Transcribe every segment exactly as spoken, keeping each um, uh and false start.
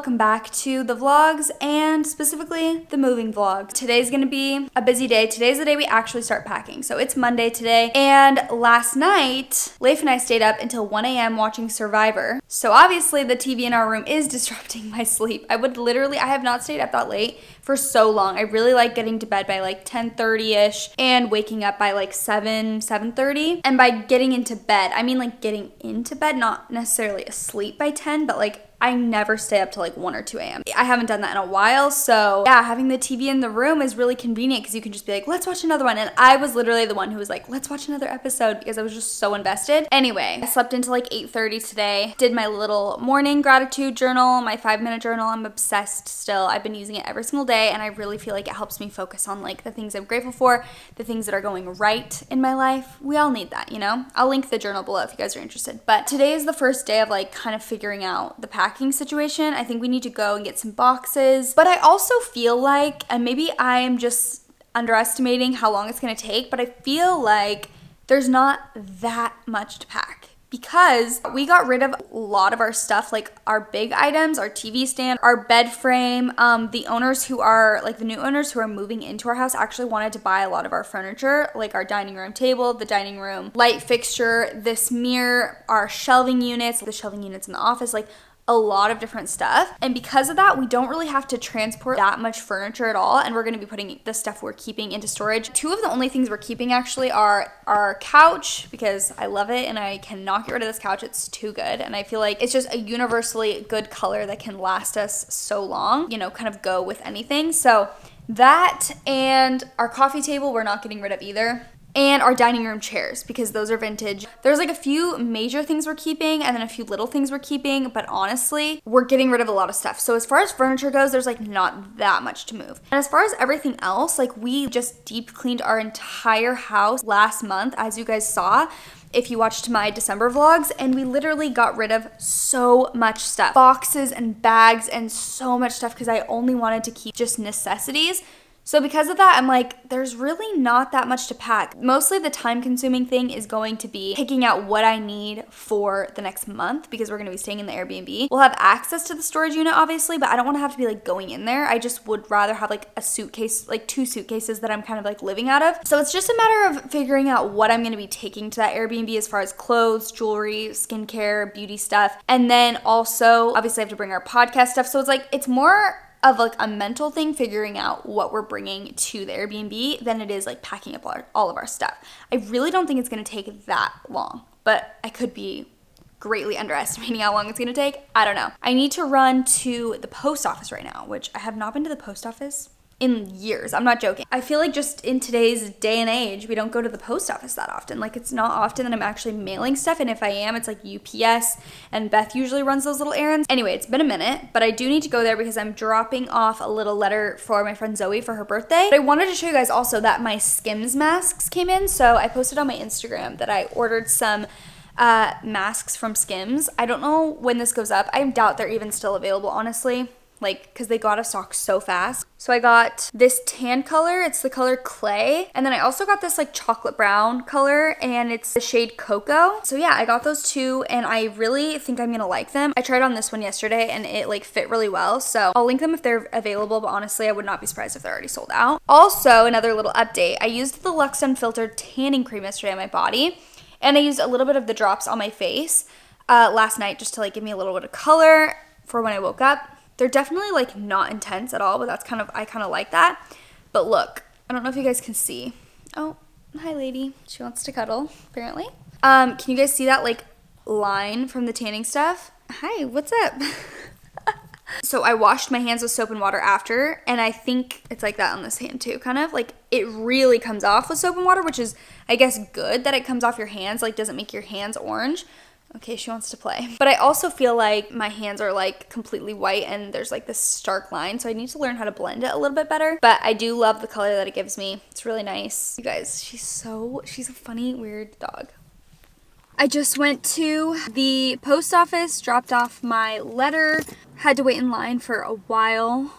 welcome back to the vlogs, and specifically the moving vlog. Today's gonna be a busy day. Today's the day we actually start packing. So it's Monday today, and last night Leif and I stayed up until one A M watching Survivor. So obviously the T V in our room is disrupting my sleep. I would literally, I have not stayed up that late for so long. I really like getting to bed by like ten thirty-ish and waking up by like seven, seven thirty. And by getting into bed, I mean like getting into bed, not necessarily asleep by ten, but like I never stay up till like one or two A M I haven't done that in a while, so yeah, having the T V in the room is really convenient because you can just be like, let's watch another one. And I was literally the one who was like, let's watch another episode because I was just so invested. Anyway, I slept until like eight thirty today, did my little morning gratitude journal, my five minute journal. I'm obsessed still. I've been using it every single day, and I really feel like it helps me focus on like the things I'm grateful for, the things that are going right in my life. We all need that, you know? I'll link the journal below if you guys are interested. But today is the first day of like kind of figuring out the pack situation. I think we need to go and get some boxes, but I also feel like, and maybe I'm just underestimating how long it's gonna take, but I feel like there's not that much to pack because we got rid of a lot of our stuff, like our big items, our T V stand, our bed frame. Um, the owners who are, like the new owners who are moving into our house actually wanted to buy a lot of our furniture, like our dining room table, the dining room light fixture, this mirror, our shelving units, the shelving units in the office, like a lot of different stuff. And because of that, we don't really have to transport that much furniture at all, and we're gonna be putting the stuff we're keeping into storage. Two of the only things we're keeping actually are our couch, because I love it and I cannot get rid of this couch. It's too good, and I feel like it's just a universally good color that can last us so long, you know, kind of go with anything. So that, and our coffee table we're not getting rid of either, and our dining room chairs, because those are vintage. There's like a few major things we're keeping and then a few little things we're keeping, but honestly, we're getting rid of a lot of stuff. So as far as furniture goes, there's like not that much to move. And as far as everything else, like we just deep cleaned our entire house last month, as you guys saw if you watched my December vlogs, and we literally got rid of so much stuff. Boxes and bags and so much stuff, because I only wanted to keep just necessities. So because of that, I'm like, there's really not that much to pack. Mostly the time-consuming thing is going to be picking out what I need for the next month, because we're gonna be staying in the Airbnb. We'll have access to the storage unit, obviously, but I don't wanna have to be like going in there. I just would rather have like a suitcase, like two suitcases that I'm kind of like living out of. So it's just a matter of figuring out what I'm gonna be taking to that Airbnb as far as clothes, jewelry, skincare, beauty stuff. And then also, obviously I have to bring our podcast stuff. So it's like, it's more of like a mental thing figuring out what we're bringing to the Airbnb than it is like packing up our, all of our stuff. I really don't think it's gonna take that long, but I could be greatly underestimating how long it's gonna take. I don't know. I need to run to the post office right now, which I have not been to the post office in years. I'm not joking. I feel like just in today's day and age, we don't go to the post office that often. Like it's not often that I'm actually mailing stuff, and if I am, it's like U P S, and Beth usually runs those little errands. Anyway, it's been a minute, but I do need to go there because I'm dropping off a little letter for my friend Zoe for her birthday. But I wanted to show you guys also that my Skims masks came in. So I posted on my Instagram that I ordered some uh, masks from Skims. I don't know when this goes up. I doubt they're even still available, honestly, like, cause they got out of stock so fast. So I got this tan color, it's the color clay. And then I also got this like chocolate brown color, and it's the shade cocoa. So yeah, I got those two, and I really think I'm gonna like them. I tried on this one yesterday and it like fit really well. So I'll link them if they're available, but honestly, I would not be surprised if they're already sold out. Also, another little update. I used the Lux Unfiltered tanning cream yesterday on my body, and I used a little bit of the drops on my face uh, last night just to like give me a little bit of color for when I woke up. They're definitely like not intense at all, but that's kind of, I kind of like that. But look, I don't know if you guys can see. Oh, hi lady. She wants to cuddle, apparently. Um, can you guys see that like line from the tanning stuff? Hi, what's up? So I washed my hands with soap and water after, and I think it's like that on this hand too, kind of like it really comes off with soap and water, which is, I guess, good that it comes off your hands, like doesn't make your hands orange. Okay, she wants to play. But I also feel like my hands are like completely white and there's like this stark line, so I need to learn how to blend it a little bit better. But I do love the color that it gives me. It's really nice. You guys, she's so, she's a funny, weird dog. I just went to the post office, dropped off my letter, had to wait in line for a while.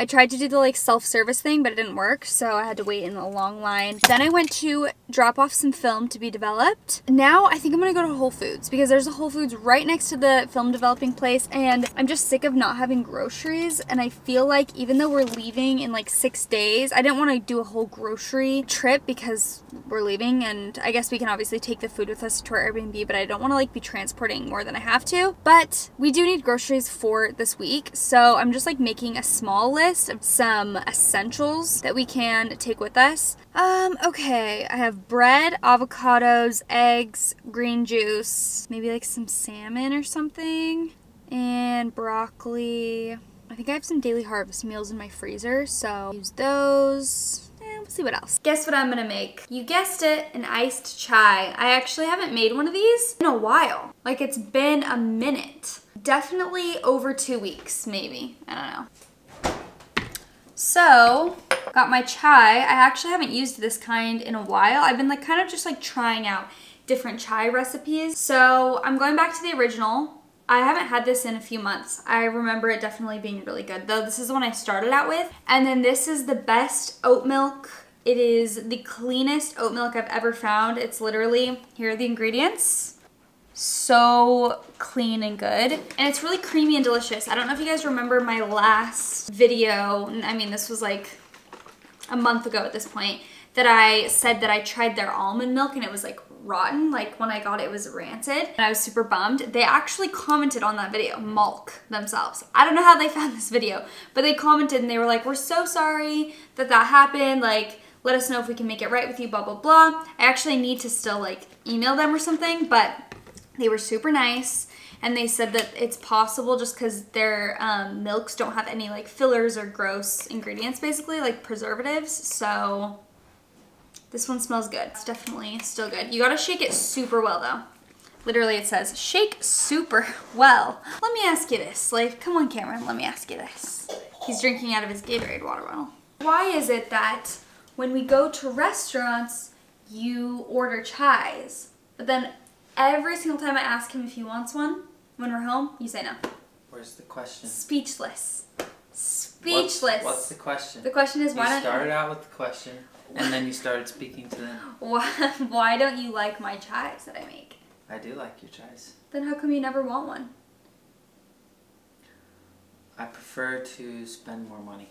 I tried to do the like self-service thing, but it didn't work, so I had to wait in a long line. Then I went to drop off some film to be developed. Now I think I'm gonna go to Whole Foods because there's a Whole Foods right next to the film developing place, and I'm just sick of not having groceries. And I feel like even though we're leaving in like six days, I didn't want to do a whole grocery trip because we're leaving, and I guess we can obviously take the food with us to our Airbnb, but I don't want to like be transporting more than I have to. But we do need groceries for this week, so I'm just like making a small list of some essentials that we can take with us. Um, okay, I have bread, avocados, eggs, green juice, maybe like some salmon or something, and broccoli. I think I have some Daily Harvest meals in my freezer, so use those. See what else. Guess what I'm gonna make? You guessed it, an iced chai. I actually haven't made one of these in a while. Like, it's been a minute. Definitely over two weeks, maybe. I don't know. So, got my chai. I actually haven't used this kind in a while. I've been like kind of just like trying out different chai recipes. So, I'm going back to the original. I haven't had this in a few months. I remember it definitely being really good, though this is the one I started out with. And then this is the best oat milk. It is the cleanest oat milk I've ever found. It's literally, here are the ingredients. So clean and good. And it's really creamy and delicious. I don't know if you guys remember my last video. I mean, this was like a month ago at this point, that I said that I tried their almond milk and it was like rotten. Like when I got it, it was rancid and I was super bummed. They actually commented on that video, Malk themselves. I don't know how they found this video, but they commented and they were like, we're so sorry that that happened. Like, let us know if we can make it right with you, blah, blah, blah. I actually need to still like email them or something, but they were super nice. And they said that it's possible just because their um, milks don't have any like fillers or gross ingredients, basically like preservatives. So this one smells good. It's definitely still good. You gotta shake it super well though. Literally it says, shake super well. Let me ask you this, like, come on Cameron, let me ask you this. He's drinking out of his Gatorade water bottle. Why is it that when we go to restaurants, you order chais, but then every single time I ask him if he wants one, when we're home, you say no? Where's the question? Speechless. Speechless. What's, what's the question? The question is, why don't you... started out with the question. And then you started speaking to them. Why, why don't you like my chais that I make? I do like your chais. Then how come you never want one? I prefer to spend more money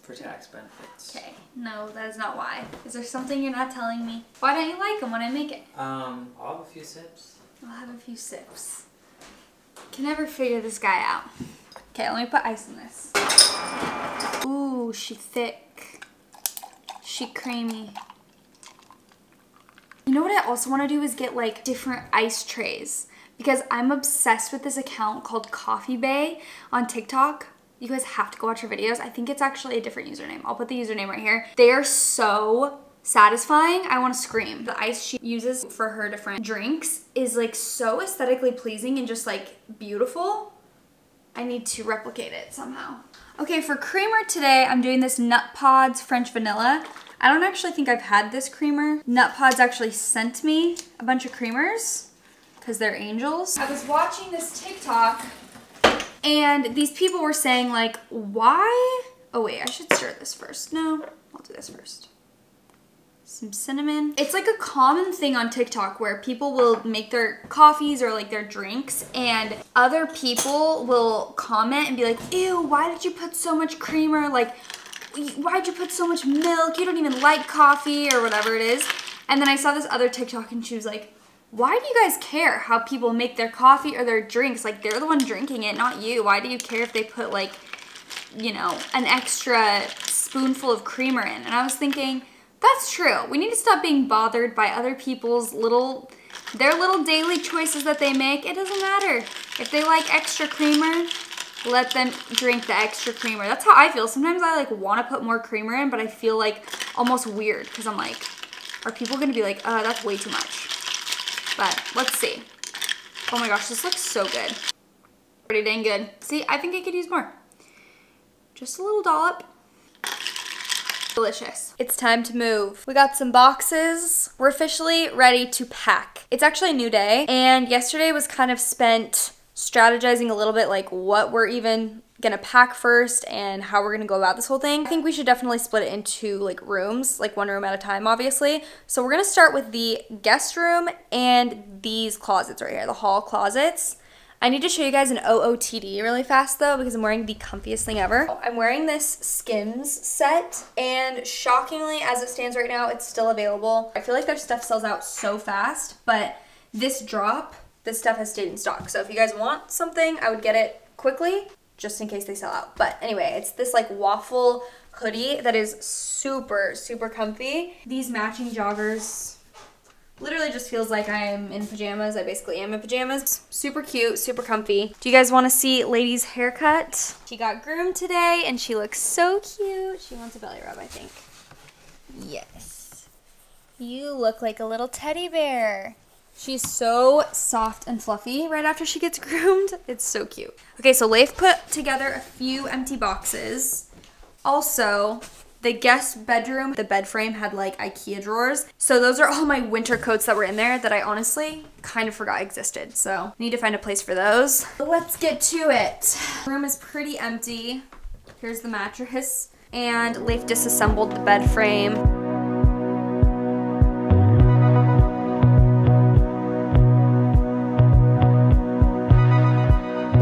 for tax benefits. Okay, no, that is not why. Is there something you're not telling me? Why don't you like them when I make it? Um, I'll have a few sips. I'll have a few sips. Can never figure this guy out. Okay, let me put ice in this. Ooh, she thick. She creamy. You know what I also want to do is get like different ice trays, because I'm obsessed with this account called Coffee Bay on TikTok. You guys have to go watch her videos. I think it's actually a different username. I'll put the username right here. They are so satisfying. I want to scream. The ice she uses for her different drinks is like so aesthetically pleasing and just like beautiful. I need to replicate it somehow. Okay, for creamer today, I'm doing this Nut Pods French Vanilla. I don't actually think I've had this creamer. Nut Pods actually sent me a bunch of creamers because they're angels. I was watching this TikTok and these people were saying like, why? Oh wait, I should stir this first. No, I'll do this first. Some cinnamon. It's like a common thing on TikTok where people will make their coffees or like their drinks and other people will comment and be like, ew, why did you put so much creamer? Like, why'd you put so much milk? You don't even like coffee or whatever it is. And then I saw this other TikTok and she was like, why do you guys care how people make their coffee or their drinks? Like, they're the one drinking it, not you. Why do you care if they put like, you know, an extra spoonful of creamer in? And I was thinking, that's true. We need to stop being bothered by other people's little, their little daily choices that they make. It doesn't matter. If they like extra creamer, let them drink the extra creamer. That's how I feel. Sometimes I like want to put more creamer in, but I feel like almost weird because I'm like, are people going to be like, oh, that's way too much? But let's see. Oh my gosh, this looks so good. Pretty dang good. See, I think I could use more. Just a little dollop. Delicious. It's time to move. We got some boxes. We're officially ready to pack. It's actually a new day, and yesterday was kind of spent strategizing a little bit, like what we're even gonna pack first and how we're gonna go about this whole thing. I think we should definitely split it into like rooms, like one room at a time, obviously. So we're gonna start with the guest room and these closets right here, the hall closets. I need to show you guys an O O T D really fast though, because I'm wearing the comfiest thing ever. I'm wearing this Skims set, and shockingly as it stands right now, it's still available. I feel like their stuff sells out so fast, but this drop, this stuff has stayed in stock. So if you guys want something, I would get it quickly, just in case they sell out. But anyway, it's this like waffle hoodie that is super, super comfy. These matching joggers, literally just feels like I'm in pajamas. I basically am in pajamas. Super cute, super comfy. Do you guys wanna see Lady's haircut? She got groomed today and she looks so cute. She wants a belly rub, I think. Yes. You look like a little teddy bear. She's so soft and fluffy right after she gets groomed. It's so cute. Okay, so Leif put together a few empty boxes. Also, the guest bedroom, the bed frame had like IKEA drawers. So those are all my winter coats that were in there that I honestly kind of forgot existed. So I need to find a place for those. Let's get to it. The room is pretty empty. Here's the mattress. And Leif disassembled the bed frame.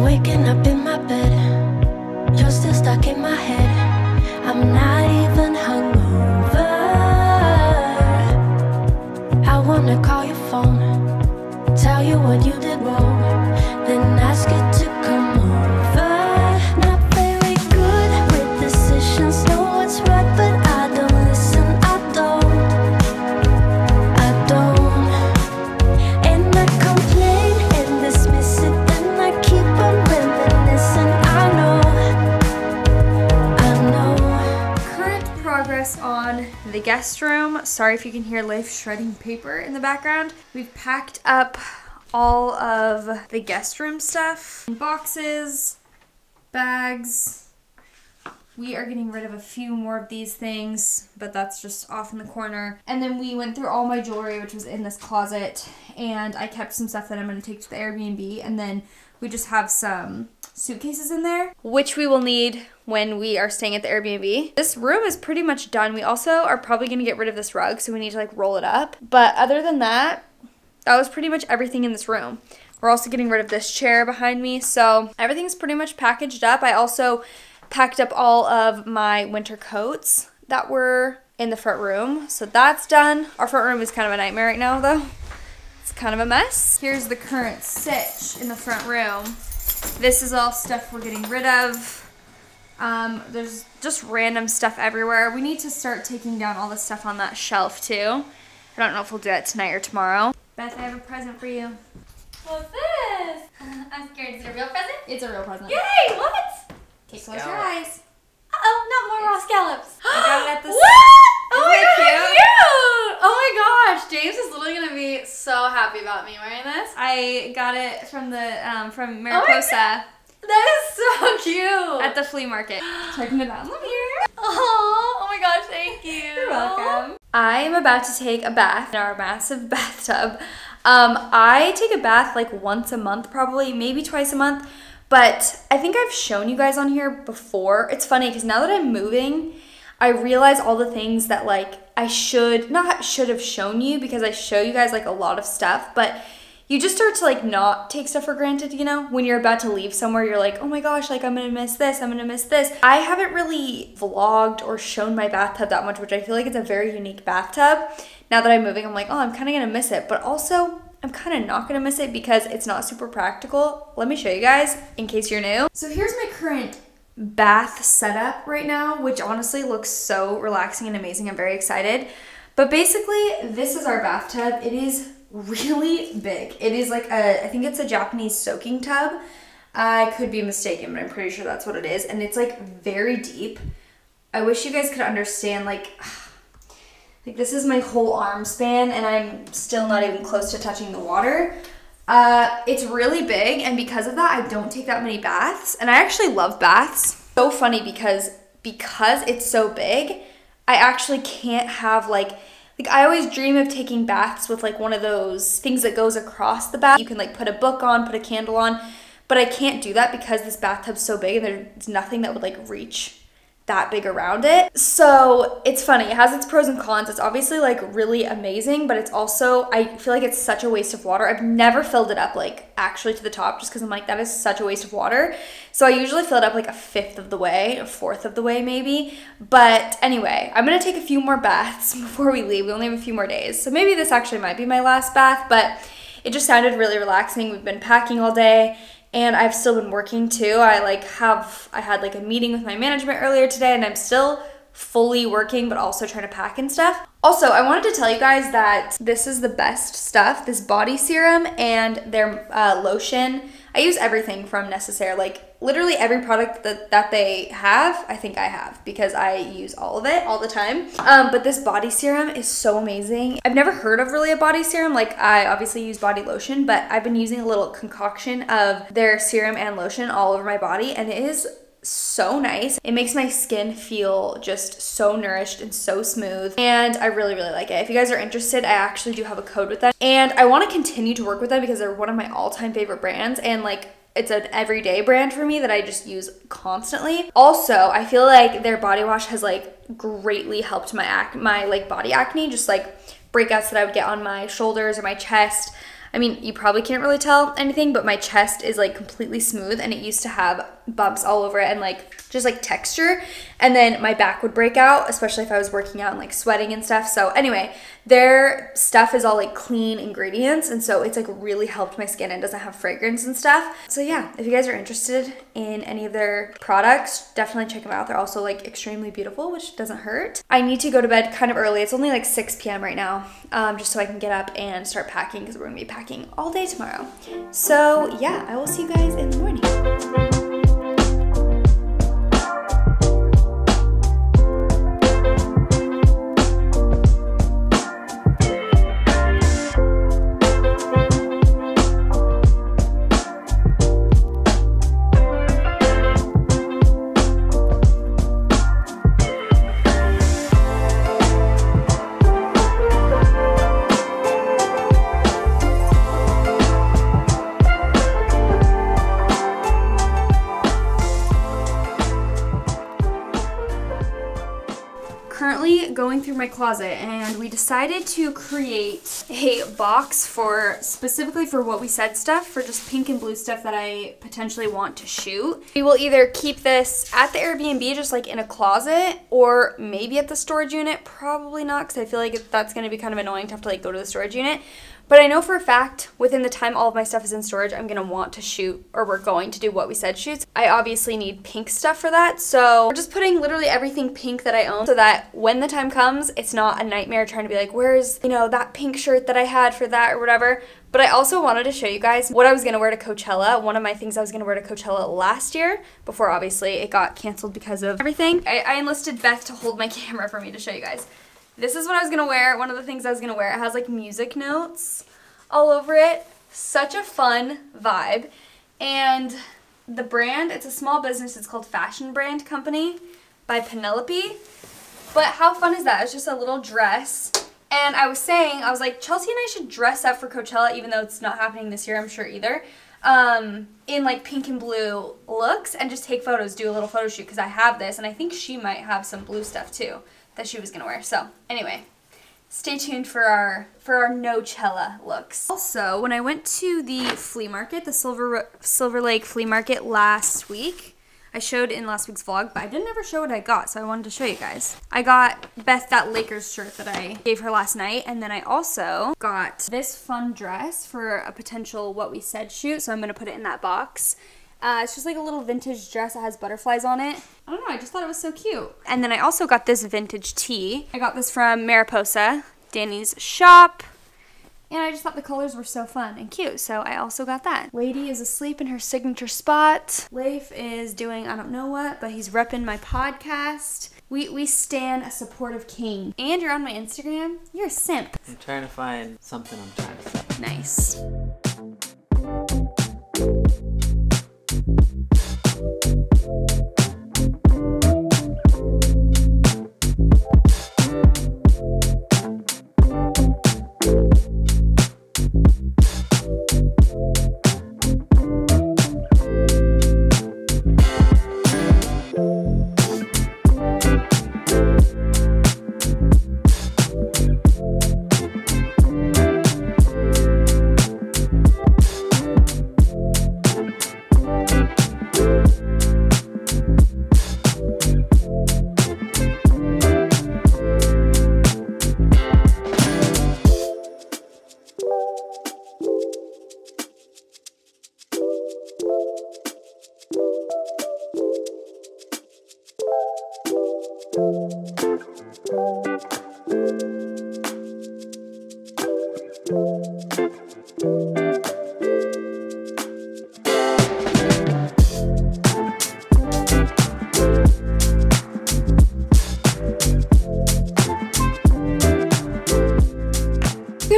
Waking up in my bed, you're still stuck in my head. I'm not even hungover. I wanna call your phone, tell you what you did wrong, then ask you to come over. Not very good with decisions, know what's right, but I don't listen. I don't, I don't. And I complain and dismiss it, then I keep on reminiscing. I know, I know. Current progress on the guest room. Sorry if you can hear Leif shredding paper in the background. We've packed up all of the guest room stuff. Boxes, bags. We are getting rid of a few more of these things, but that's just off in the corner. And then we went through all my jewelry, which was in this closet, and I kept some stuff that I'm gonna take to the Airbnb, and then we just have some suitcases in there, which we will need when we are staying at the Airbnb. This room is pretty much done. We also are probably gonna get rid of this rug, so we need to like roll it up. But other than that, that was pretty much everything in this room. We're also getting rid of this chair behind me, so everything's pretty much packaged up. I also packed up all of my winter coats that were in the front room, so that's done. Our front room is kind of a nightmare right now though. It's kind of a mess. Here's the current sitch in the front room. This is all stuff we're getting rid of. Um, there's just random stuff everywhere. We need to start taking down all the stuff on that shelf too. I don't know if we'll do that tonight or tomorrow. Beth, I have a present for you. What's this? I'm scared. Is it a real present? It's a real present. Yay, what? Okay, close your eyes. Uh-oh, not more raw scallops. I got it at the store. Oh my god, cute? Cute! Oh my gosh, James is literally gonna be so happy about me wearing this. I got it from the um, from Mariposa. Oh, that is so cute. At the flea market. Checking it out. Love here. Oh, oh my gosh, thank you. You're welcome. I am about to take a bath in our massive bathtub. Um, I take a bath like once a month, probably maybe twice a month. But I think I've shown you guys on here before. It's funny because now that I'm moving, I realize all the things that like I should not should have shown you, because I show you guys like a lot of stuff, but you just start to like not take stuff for granted, you know? When you're about to leave somewhere, you're like, oh my gosh, like I'm gonna miss this, I'm gonna miss this. I haven't really vlogged or shown my bathtub that much, which I feel like it's a very unique bathtub. Now that I'm moving, I'm like, oh, I'm kinda gonna miss it, but also, I'm kind of not gonna miss it because it's not super practical. Let me show you guys in case you're new. So here's my current bath setup right now, which honestly looks so relaxing and amazing. I'm very excited. But basically, this is our bathtub. It is really big. It is like a, I think it's a Japanese soaking tub. I could be mistaken, but I'm pretty sure that's what it is. And it's like very deep. I wish you guys could understand like, Like this is my whole arm span and I'm still not even close to touching the water. Uh, it's really big, and because of that, I don't take that many baths, and I actually love baths. So funny because, because it's so big, I actually can't have like, like I always dream of taking baths with like one of those things that goes across the bath. You can like put a book on, put a candle on. But I can't do that because this bathtub's so big and there's nothing that would like reach that big around it. So it's funny, it has its pros and cons. It's obviously like really amazing, but it's also, I feel like it's such a waste of water. I've never filled it up like actually to the top just because I'm like, that is such a waste of water. So I usually fill it up like a fifth of the way, a fourth of the way maybe. But anyway, I'm gonna take a few more baths before we leave. We only have a few more days. So maybe this actually might be my last bath, but it just sounded really relaxing. We've been packing all day. And I've still been working too. I like have, I had like a meeting with my management earlier today and I'm still fully working, but also trying to pack and stuff. Also, I wanted to tell you guys that this is the best stuff, this body serum and their uh, lotion. I use everything from Necessaire, like literally every product that, that they have, I think I have because I use all of it all the time. Um, but this body serum is so amazing. I've never heard of really a body serum. Like I obviously use body lotion, but I've been using a little concoction of their serum and lotion all over my body and it is so nice. It makes my skin feel just so nourished and so smooth and I really really like it. If you guys are interested, I actually do have a code with them and I want to continue to work with them because they're one of my all-time favorite brands and like it's an everyday brand for me that I just use constantly. Also, I feel like their body wash has like greatly helped my ac my like body acne, just like breakouts that I would get on my shoulders or my chest. I mean, you probably can't really tell anything, but my chest is like completely smooth and it used to have bumps all over it and like just like texture. And then my back would break out, especially if I was working out and like sweating and stuff. So anyway, their stuff is all like clean ingredients. And so it's like really helped my skin and doesn't have fragrance and stuff. So yeah, if you guys are interested in any of their products, definitely check them out. They're also like extremely beautiful, which doesn't hurt. I need to go to bed kind of early. It's only like six p m right now, um, just so I can get up and start packing because we're gonna be packing all day tomorrow. So yeah, I will see you guys in the morning. Going through my closet and we decided to create a box for specifically for what we said stuff, for just pink and blue stuff that I potentially want to shoot. We will either keep this at the Airbnb just like in a closet or maybe at the storage unit, probably not because I feel like that's going to be kind of annoying to have to like go to the storage unit. But I know for a fact, within the time all of my stuff is in storage, I'm gonna want to shoot, or we're going to do what we said shoots. I obviously need pink stuff for that, so we're just putting literally everything pink that I own so that when the time comes, it's not a nightmare trying to be like, where's, you know, that pink shirt that I had for that or whatever. But I also wanted to show you guys what I was gonna wear to Coachella. One of my things I was gonna wear to Coachella last year, before obviously it got canceled because of everything. I, I enlisted Beth to hold my camera for me to show you guys. This is what I was gonna wear, one of the things I was gonna wear. It has like music notes all over it. Such a fun vibe. And the brand, it's a small business, it's called Fashion Brand Company by Penelope. But how fun is that? It's just a little dress. And I was saying, I was like, Chelsea and I should dress up for Coachella, even though it's not happening this year, I'm sure either. Um, in like pink and blue looks and just take photos, do a little photo shoot, because I have this and I think she might have some blue stuff too that she was gonna wear. So anyway, stay tuned for our for our Coachella looks. Also, when I went to the flea market, the Silver Silver Lake flea market last week, I showed in last week's vlog, but I didn't ever show what I got, so I wanted to show you guys. I got Beth that Lakers shirt that I gave her last night, and then I also got this fun dress for a potential What We Said shoot, so I'm gonna put it in that box. Uh, it's just like a little vintage dress that has butterflies on it. I don't know, I just thought it was so cute. And then I also got this vintage tee. I got this from Mariposa, Danny's shop. And I just thought the colors were so fun and cute, so I also got that. Lady is asleep in her signature spot. Leif is doing I don't know what, but he's repping my podcast. We we stan a supportive king. And you're on my Instagram? You're a simp. I'm trying to find something I'm trying to find. Nice. Good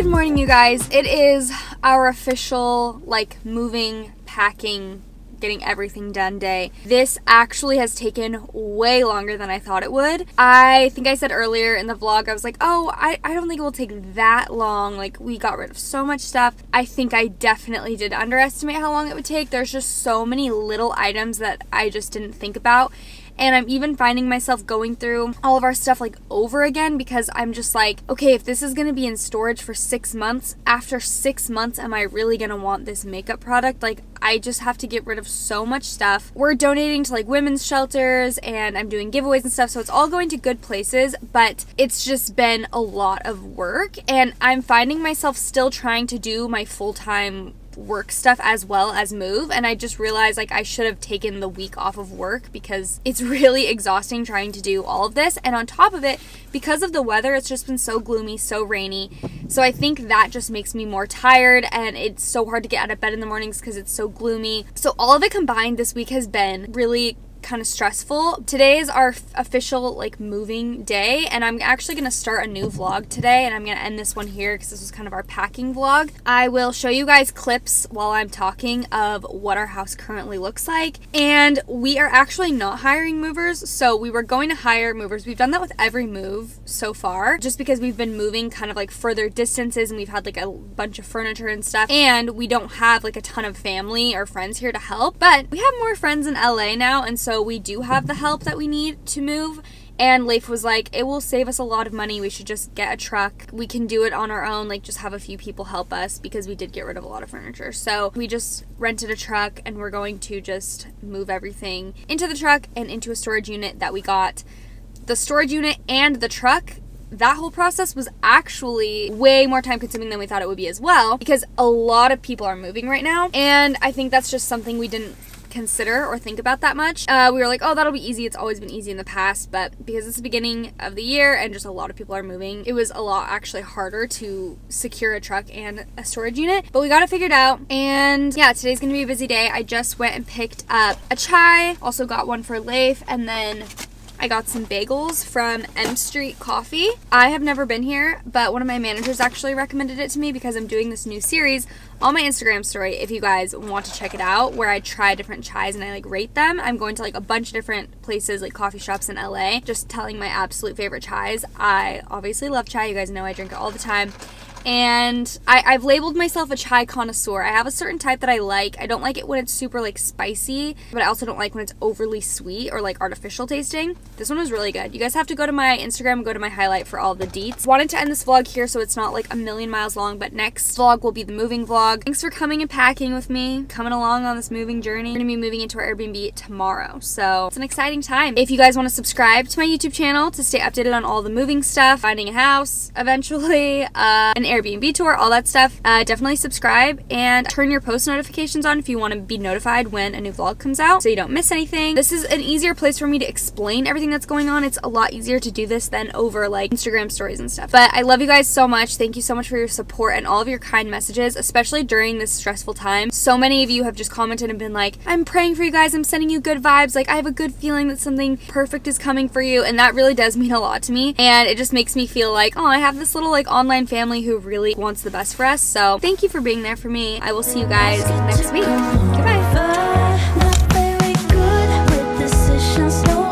morning, you guys. It is our official, like, moving, packing, getting everything done day. This actually has taken way longer than I thought it would. I think I said earlier in the vlog, I was like, oh, I, I don't think it will take that long. Like, we got rid of so much stuff. I think I definitely did underestimate how long it would take. There's just so many little items that I just didn't think about. And I'm even finding myself going through all of our stuff like over again, because I'm just like, okay, if this is going to be in storage for six months, after six months, am I really going to want this makeup product? Like, I just have to get rid of so much stuff. We're donating to like women's shelters and I'm doing giveaways and stuff. So it's all going to good places, but it's just been a lot of work. And I'm finding myself still trying to do my full-time work stuff as well as move, and I just realized like I should have taken the week off of work because it's really exhausting trying to do all of this. And on top of it, because of the weather, it's just been so gloomy, so rainy, so I think that just makes me more tired, and it's so hard to get out of bed in the mornings because it's so gloomy. So all of it combined, this week has been really kind of stressful. Today is our official like moving day, and I'm actually going to start a new vlog today, and I'm going to end this one here because this was kind of our packing vlog. I will show you guys clips while I'm talking of what our house currently looks like. And we are actually not hiring movers, so we were going to hire movers. We've done that with every move so far, just because we've been moving kind of like further distances and we've had like a bunch of furniture and stuff, and we don't have like a ton of family or friends here to help. But we have more friends in L A now, and so So we do have the help that we need to move. And Leif was like, it will save us a lot of money. We should just get a truck. We can do it on our own. Like, just have a few people help us, because we did get rid of a lot of furniture. So we just rented a truck, and we're going to just move everything into the truck and into a storage unit that we got. The storage unit and the truck, that whole process was actually way more time consuming than we thought it would be as well, because a lot of people are moving right now. And I think that's just something we didn't consider or think about that much. Uh, we were like, oh, that'll be easy. It's always been easy in the past, but because it's the beginning of the year and just a lot of people are moving, it was a lot actually harder to secure a truck and a storage unit, but we got it figured out. And yeah, today's gonna be a busy day. I just went and picked up a chai, also got one for Leif, and then I got some bagels from M Street Coffee. I have never been here, but one of my managers actually recommended it to me because I'm doing this new series on my Instagram story, if you guys want to check it out, where I try different chais and I like rate them. I'm going to like a bunch of different places, like coffee shops in L A, just telling my absolute favorite chais. I obviously love chai. You guys know I drink it all the time. And I, I've labeled myself a chai connoisseur. I have a certain type that I like. I don't like it when it's super like spicy, but I also don't like when it's overly sweet or like artificial tasting. This one was really good. You guys have to go to my Instagram, go to my highlight for all the deets. Wanted to end this vlog here so it's not like a million miles long, but next vlog will be the moving vlog. Thanks for coming and packing with me, coming along on this moving journey. We're gonna be moving into our Airbnb tomorrow, so it's an exciting time. If you guys want to subscribe to my YouTube channel to stay updated on all the moving stuff, finding a house eventually, uh, an Airbnb tour, all that stuff, uh, definitely subscribe and turn your post notifications on if you want to be notified when a new vlog comes out so you don't miss anything. This is an easier place for me to explain everything that's going on. It's a lot easier to do this than over like Instagram stories and stuff. But I love you guys so much. Thank you so much for your support and all of your kind messages, especially during this stressful time. So many of you have just commented and been like, I'm praying for you guys, I'm sending you good vibes, like I have a good feeling that something perfect is coming for you. And that really does mean a lot to me, and it just makes me feel like, oh, I have this little like online family who really wants the best for us. So thank you for being there for me. I will see you guys next week. Goodbye.